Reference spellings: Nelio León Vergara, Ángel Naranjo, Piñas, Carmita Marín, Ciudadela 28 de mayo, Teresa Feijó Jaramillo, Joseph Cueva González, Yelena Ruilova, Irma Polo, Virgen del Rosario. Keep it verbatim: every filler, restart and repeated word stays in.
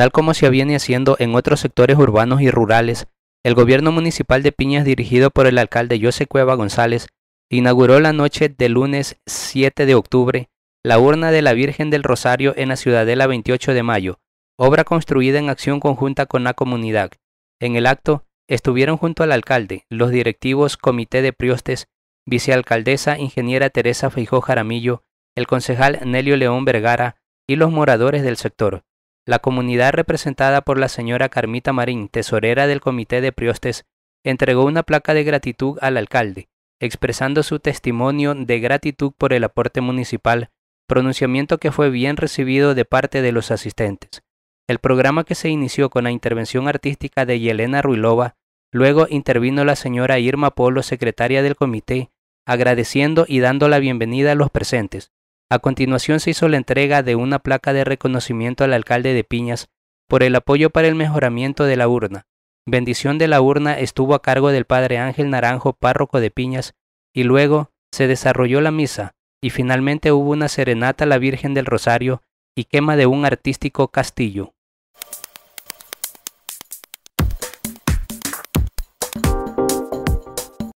Tal como se viene haciendo en otros sectores urbanos y rurales, el gobierno municipal de Piñas, dirigido por el alcalde Joseph Cueva González, inauguró la noche del lunes siete de octubre la urna de la Virgen del Rosario en la Ciudadela veintiocho de mayo, obra construida en acción conjunta con la comunidad. En el acto estuvieron junto al alcalde los directivos, comité de priostes, vicealcaldesa ingeniera Teresa Feijó Jaramillo, el concejal Nelio León Vergara y los moradores del sector. La comunidad, representada por la señora Carmita Marín, tesorera del comité de priostes, entregó una placa de gratitud al alcalde, expresando su testimonio de gratitud por el aporte municipal, pronunciamiento que fue bien recibido de parte de los asistentes. El programa, que se inició con la intervención artística de Yelena Ruilova, luego intervino la señora Irma Polo, secretaria del comité, agradeciendo y dando la bienvenida a los presentes. A continuación se hizo la entrega de una placa de reconocimiento al alcalde de Piñas por el apoyo para el mejoramiento de la urna. Bendición de la urna estuvo a cargo del padre Ángel Naranjo, párroco de Piñas, y luego se desarrolló la misa y finalmente hubo una serenata a la Virgen del Rosario y quema de un artístico castillo.